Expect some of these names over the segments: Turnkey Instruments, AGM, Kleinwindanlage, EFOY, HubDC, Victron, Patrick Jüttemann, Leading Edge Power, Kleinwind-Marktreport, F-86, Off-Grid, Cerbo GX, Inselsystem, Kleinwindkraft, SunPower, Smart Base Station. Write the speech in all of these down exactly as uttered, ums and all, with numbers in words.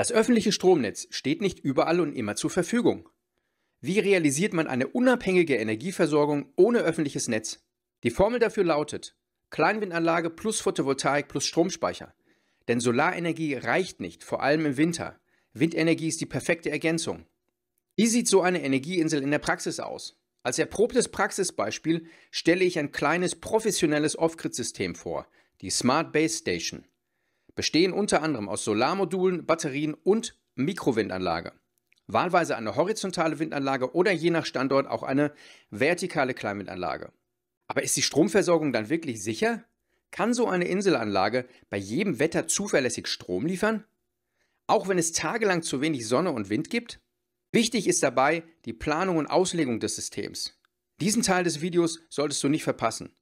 Das öffentliche Stromnetz steht nicht überall und immer zur Verfügung. Wie realisiert man eine unabhängige Energieversorgung ohne öffentliches Netz? Die Formel dafür lautet: Kleinwindanlage plus Photovoltaik plus Stromspeicher. Denn Solarenergie reicht nicht, vor allem im Winter. Windenergie ist die perfekte Ergänzung. Wie sieht so eine Energieinsel in der Praxis aus? Als erprobtes Praxisbeispiel stelle ich ein kleines professionelles Off-Grid-System vor, die Smart Base Station. Bestehen unter anderem aus Solarmodulen, Batterien und Mikrowindanlage. Wahlweise eine horizontale Windanlage oder je nach Standort auch eine vertikale Kleinwindanlage. Aber ist die Stromversorgung dann wirklich sicher? Kann so eine Inselanlage bei jedem Wetter zuverlässig Strom liefern? Auch wenn es tagelang zu wenig Sonne und Wind gibt? Wichtig ist dabei die Planung und Auslegung des Systems. Diesen Teil des Videos solltest du nicht verpassen,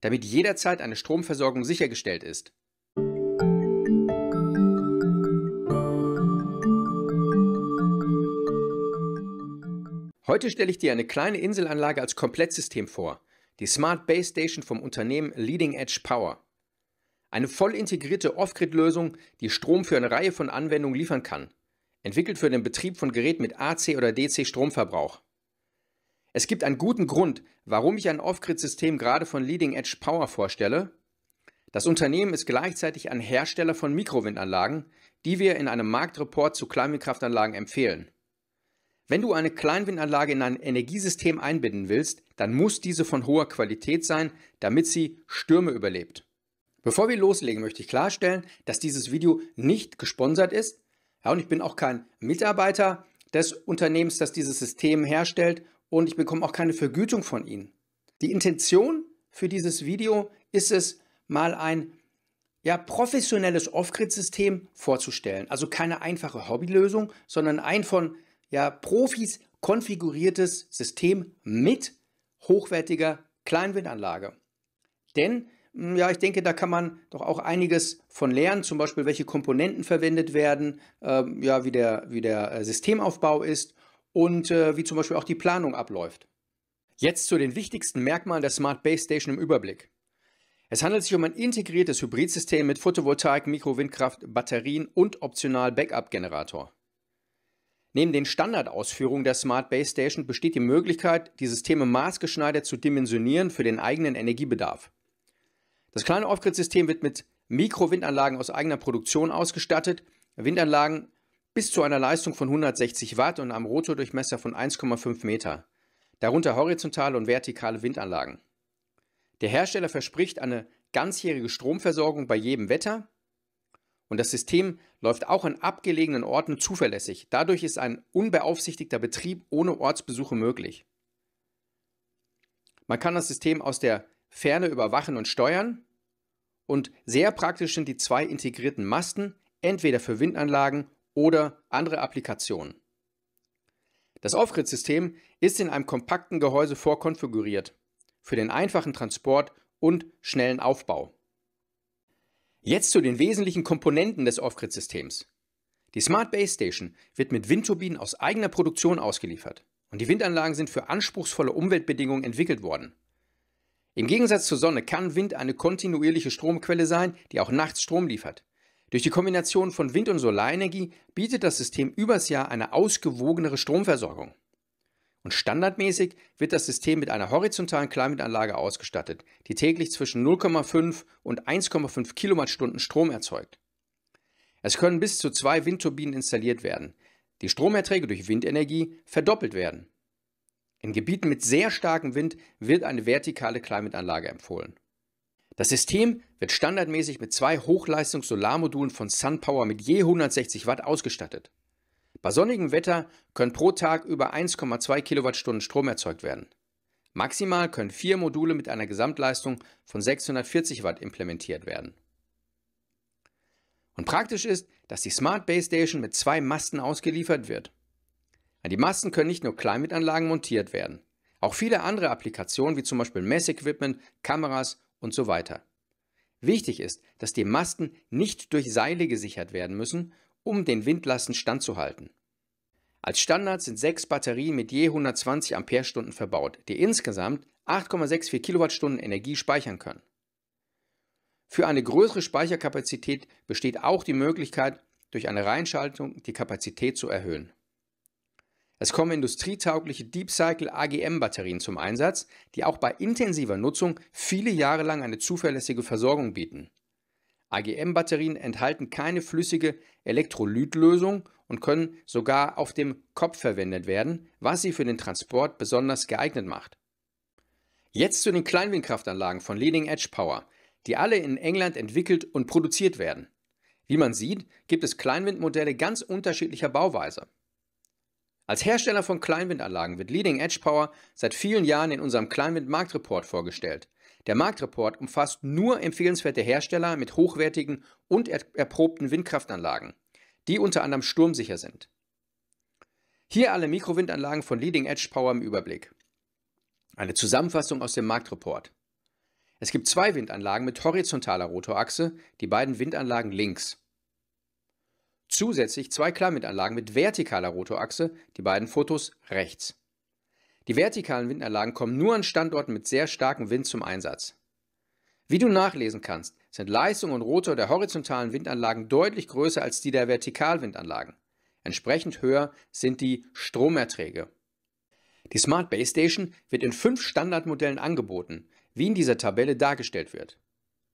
damit jederzeit eine Stromversorgung sichergestellt ist. Heute stelle ich dir eine kleine Inselanlage als Komplettsystem vor, die Smart Base Station vom Unternehmen Leading Edge Power. Eine voll integrierte Off-Grid-Lösung, die Strom für eine Reihe von Anwendungen liefern kann, entwickelt für den Betrieb von Geräten mit A C oder D C Stromverbrauch. Es gibt einen guten Grund, warum ich ein Off-Grid-System gerade von Leading Edge Power vorstelle. Das Unternehmen ist gleichzeitig ein Hersteller von Mikrowindanlagen, die wir in einem Marktreport zu Kleinwindkraftanlagen empfehlen. Wenn du eine Kleinwindanlage in ein Energiesystem einbinden willst, dann muss diese von hoher Qualität sein, damit sie Stürme überlebt. Bevor wir loslegen, möchte ich klarstellen, dass dieses Video nicht gesponsert ist. Ja, und ich bin auch kein Mitarbeiter des Unternehmens, das dieses System herstellt, und ich bekomme auch keine Vergütung von ihnen. Die Intention für dieses Video ist es, mal ein ja, professionelles Off-Grid-System vorzustellen. Also keine einfache Hobbylösung, sondern ein von Ja, Profis konfiguriertes System mit hochwertiger Kleinwindanlage. Denn, ja, ich denke, da kann man doch auch einiges von lernen, zum Beispiel welche Komponenten verwendet werden, äh, ja, wie der, wie der Systemaufbau ist und äh, wie zum Beispiel auch die Planung abläuft. Jetzt zu den wichtigsten Merkmalen der Smart Base Station im Überblick. Es handelt sich um ein integriertes Hybridsystem mit Photovoltaik, Mikrowindkraft, Batterien und optional Backup-Generator. Neben den Standardausführungen der Smart Base Station besteht die Möglichkeit, die Systeme maßgeschneidert zu dimensionieren für den eigenen Energiebedarf. Das kleine Off-Grid-System wird mit Mikrowindanlagen aus eigener Produktion ausgestattet, Windanlagen bis zu einer Leistung von hundertsechzig Watt und einem Rotordurchmesser von eins Komma fünf Meter, darunter horizontale und vertikale Windanlagen. Der Hersteller verspricht eine ganzjährige Stromversorgung bei jedem Wetter. Und das System läuft auch an abgelegenen Orten zuverlässig. Dadurch ist ein unbeaufsichtigter Betrieb ohne Ortsbesuche möglich. Man kann das System aus der Ferne überwachen und steuern. Und sehr praktisch sind die zwei integrierten Masten, entweder für Windanlagen oder andere Applikationen. Das Off-Grid-System ist in einem kompakten Gehäuse vorkonfiguriert, für den einfachen Transport und schnellen Aufbau. Jetzt zu den wesentlichen Komponenten des Off-Grid-Systems. Die Smart Base Station wird mit Windturbinen aus eigener Produktion ausgeliefert und die Windanlagen sind für anspruchsvolle Umweltbedingungen entwickelt worden. Im Gegensatz zur Sonne kann Wind eine kontinuierliche Stromquelle sein, die auch nachts Strom liefert. Durch die Kombination von Wind- und Solarenergie bietet das System übers Jahr eine ausgewogenere Stromversorgung. Und standardmäßig wird das System mit einer horizontalen Kleinwindanlage ausgestattet, die täglich zwischen null Komma fünf und eins Komma fünf Kilowattstunden Strom erzeugt. Es können bis zu zwei Windturbinen installiert werden. Die Stromerträge durch Windenergie verdoppelt werden. In Gebieten mit sehr starkem Wind wird eine vertikale Kleinwindanlage empfohlen. Das System wird standardmäßig mit zwei Hochleistungs-Solarmodulen von SunPower mit je hundertsechzig Watt ausgestattet. Bei sonnigem Wetter können pro Tag über eins Komma zwei Kilowattstunden Strom erzeugt werden. Maximal können vier Module mit einer Gesamtleistung von sechshundertvierzig Watt implementiert werden. Und praktisch ist, dass die Smart Base Station mit zwei Masten ausgeliefert wird. Die Masten können nicht nur Kleinwindanlagen montiert werden, auch viele andere Applikationen wie zum Beispiel Messequipment, Kameras und so weiter. Wichtig ist, dass die Masten nicht durch Seile gesichert werden müssen, um den Windlasten standzuhalten. Als Standard sind sechs Batterien mit je hundertzwanzig Amperestunden verbaut, die insgesamt acht Komma vierundsechzig Kilowattstunden Energie speichern können. Für eine größere Speicherkapazität besteht auch die Möglichkeit, durch eine Reinschaltung die Kapazität zu erhöhen. Es kommen industrietaugliche Deep-Cycle-A G M-Batterien zum Einsatz, die auch bei intensiver Nutzung viele Jahre lang eine zuverlässige Versorgung bieten. A G M-Batterien enthalten keine flüssige Elektrolytlösung und können sogar auf dem Kopf verwendet werden, was sie für den Transport besonders geeignet macht. Jetzt zu den Kleinwindkraftanlagen von Leading Edge Power, die alle in England entwickelt und produziert werden. Wie man sieht, gibt es Kleinwindmodelle ganz unterschiedlicher Bauweise. Als Hersteller von Kleinwindanlagen wird Leading Edge Power seit vielen Jahren in unserem Kleinwind-Marktreport vorgestellt. Der Marktreport umfasst nur empfehlenswerte Hersteller mit hochwertigen und erprobten Windkraftanlagen, die unter anderem sturmsicher sind. Hier alle Mikrowindanlagen von Leading Edge Power im Überblick. Eine Zusammenfassung aus dem Marktreport. Es gibt zwei Windanlagen mit horizontaler Rotorachse, die beiden Windanlagen links. Zusätzlich zwei Kleinwindanlagen mit vertikaler Rotorachse, die beiden Fotos rechts. Die vertikalen Windanlagen kommen nur an Standorten mit sehr starkem Wind zum Einsatz. Wie du nachlesen kannst, sind Leistung und Rotor der horizontalen Windanlagen deutlich größer als die der Vertikalwindanlagen. Entsprechend höher sind die Stromerträge. Die Smart Base Station wird in fünf Standardmodellen angeboten, wie in dieser Tabelle dargestellt wird.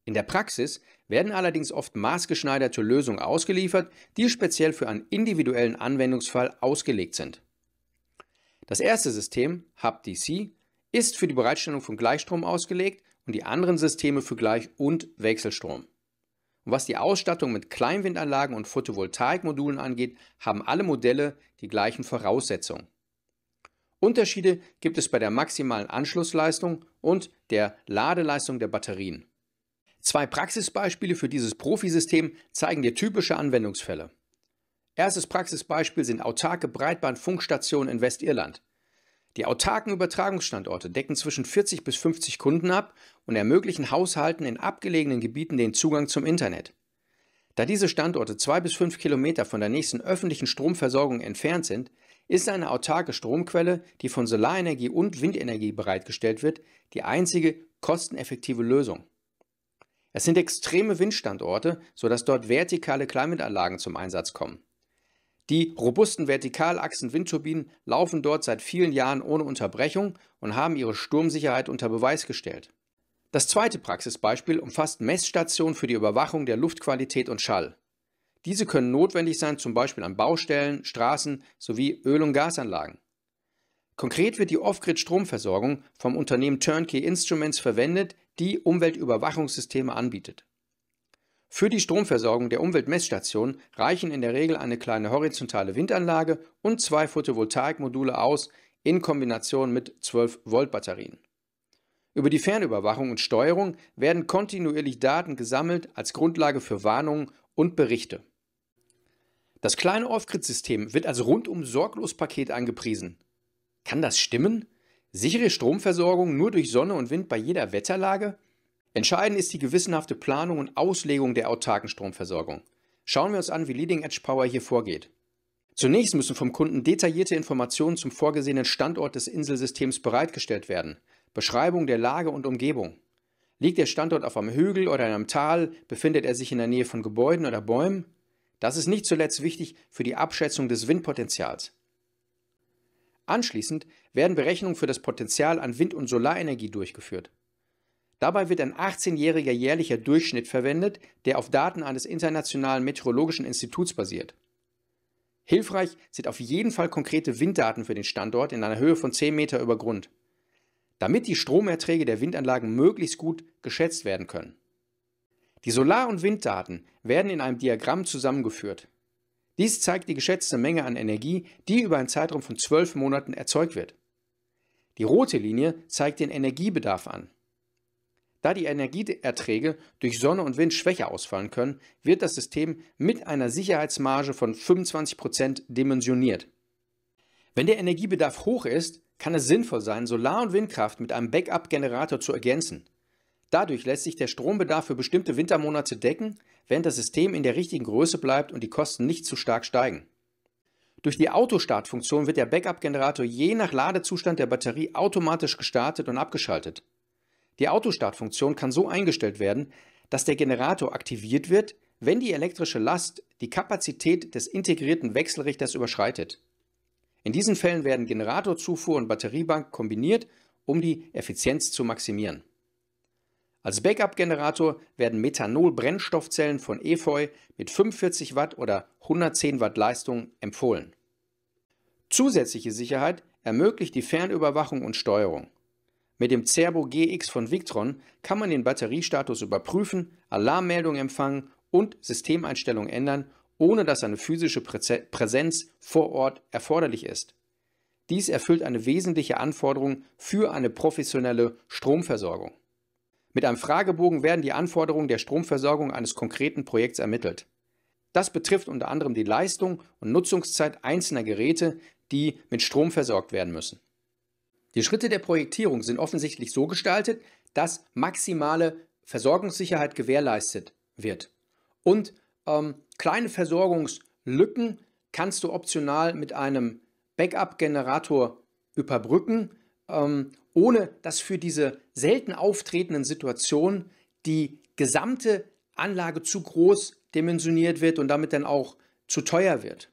In der Praxis werden allerdings oft maßgeschneiderte Lösungen ausgeliefert, die speziell für einen individuellen Anwendungsfall ausgelegt sind. Das erste System, HubDC, ist für die Bereitstellung von Gleichstrom ausgelegt und die anderen Systeme für Gleich- und Wechselstrom. Und was die Ausstattung mit Kleinwindanlagen und Photovoltaikmodulen angeht, haben alle Modelle die gleichen Voraussetzungen. Unterschiede gibt es bei der maximalen Anschlussleistung und der Ladeleistung der Batterien. Zwei Praxisbeispiele für dieses Profisystem zeigen dir typische Anwendungsfälle. Erstes Praxisbeispiel sind autarke Breitbandfunkstationen in Westirland. Die autarken Übertragungsstandorte decken zwischen vierzig bis fünfzig Kunden ab und ermöglichen Haushalten in abgelegenen Gebieten den Zugang zum Internet. Da diese Standorte zwei bis fünf Kilometer von der nächsten öffentlichen Stromversorgung entfernt sind, ist eine autarke Stromquelle, die von Solarenergie und Windenergie bereitgestellt wird, die einzige kosteneffektive Lösung. Es sind extreme Windstandorte, sodass dort vertikale Kleinwindanlagen zum Einsatz kommen. Die robusten Vertikalachsen-Windturbinen laufen dort seit vielen Jahren ohne Unterbrechung und haben ihre Sturmsicherheit unter Beweis gestellt. Das zweite Praxisbeispiel umfasst Messstationen für die Überwachung der Luftqualität und Schall. Diese können notwendig sein, zum Beispiel an Baustellen, Straßen sowie Öl- und Gasanlagen. Konkret wird die Off-Grid-Stromversorgung vom Unternehmen Turnkey Instruments verwendet, die Umweltüberwachungssysteme anbietet. Für die Stromversorgung der Umweltmessstationen reichen in der Regel eine kleine horizontale Windanlage und zwei Photovoltaikmodule aus, in Kombination mit zwölf Volt Batterien. Über die Fernüberwachung und Steuerung werden kontinuierlich Daten gesammelt als Grundlage für Warnungen und Berichte. Das kleine Off-Grid-System wird als Rundum-Sorglos-Paket angepriesen. Kann das stimmen? Sichere Stromversorgung nur durch Sonne und Wind bei jeder Wetterlage? Entscheidend ist die gewissenhafte Planung und Auslegung der autarken Stromversorgung. Schauen wir uns an, wie Leading Edge Power hier vorgeht. Zunächst müssen vom Kunden detaillierte Informationen zum vorgesehenen Standort des Inselsystems bereitgestellt werden. Beschreibung der Lage und Umgebung. Liegt der Standort auf einem Hügel oder in einem Tal? Befindet er sich in der Nähe von Gebäuden oder Bäumen? Das ist nicht zuletzt wichtig für die Abschätzung des Windpotenzials. Anschließend werden Berechnungen für das Potenzial an Wind- und Solarenergie durchgeführt. Dabei wird ein achtzehnjähriger jährlicher Durchschnitt verwendet, der auf Daten eines internationalen meteorologischen Instituts basiert. Hilfreich sind auf jeden Fall konkrete Winddaten für den Standort in einer Höhe von zehn Meter über Grund, damit die Stromerträge der Windanlagen möglichst gut geschätzt werden können. Die Solar- und Winddaten werden in einem Diagramm zusammengeführt. Dies zeigt die geschätzte Menge an Energie, die über einen Zeitraum von zwölf Monaten erzeugt wird. Die rote Linie zeigt den Energiebedarf an. Da die Energieerträge durch Sonne und Wind schwächer ausfallen können, wird das System mit einer Sicherheitsmarge von fünfundzwanzig Prozent dimensioniert. Wenn der Energiebedarf hoch ist, kann es sinnvoll sein, Solar- und Windkraft mit einem Backup-Generator zu ergänzen. Dadurch lässt sich der Strombedarf für bestimmte Wintermonate decken, während das System in der richtigen Größe bleibt und die Kosten nicht zu stark steigen. Durch die Autostartfunktion wird der Backup-Generator je nach Ladezustand der Batterie automatisch gestartet und abgeschaltet. Die Autostartfunktion kann so eingestellt werden, dass der Generator aktiviert wird, wenn die elektrische Last die Kapazität des integrierten Wechselrichters überschreitet. In diesen Fällen werden Generatorzufuhr und Batteriebank kombiniert, um die Effizienz zu maximieren. Als Backup-Generator werden Methanol-Brennstoffzellen von EFOY mit fünfundvierzig Watt oder hundertzehn Watt Leistung empfohlen. Zusätzliche Sicherheit ermöglicht die Fernüberwachung und Steuerung. Mit dem Cerbo G X von Victron kann man den Batteriestatus überprüfen, Alarmmeldungen empfangen und Systemeinstellungen ändern, ohne dass eine physische Präsenz vor Ort erforderlich ist. Dies erfüllt eine wesentliche Anforderung für eine professionelle Stromversorgung. Mit einem Fragebogen werden die Anforderungen der Stromversorgung eines konkreten Projekts ermittelt. Das betrifft unter anderem die Leistung und Nutzungszeit einzelner Geräte, die mit Strom versorgt werden müssen. Die Schritte der Projektierung sind offensichtlich so gestaltet, dass maximale Versorgungssicherheit gewährleistet wird. Und ähm, kleine Versorgungslücken kannst du optional mit einem Backup-Generator überbrücken, ähm, ohne dass für diese selten auftretenden Situationen die gesamte Anlage zu groß dimensioniert wird und damit dann auch zu teuer wird.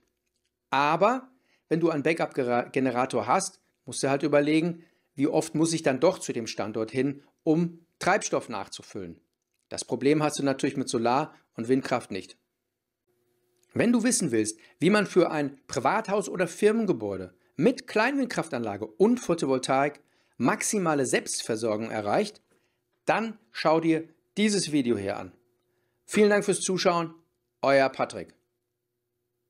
Aber wenn du einen Backup-Generator hast, musst du halt überlegen, wie oft muss ich dann doch zu dem Standort hin, um Treibstoff nachzufüllen. Das Problem hast du natürlich mit Solar- und Windkraft nicht. Wenn du wissen willst, wie man für ein Privathaus oder Firmengebäude mit Kleinwindkraftanlage und Photovoltaik maximale Selbstversorgung erreicht, dann schau dir dieses Video hier an. Vielen Dank fürs Zuschauen, euer Patrick.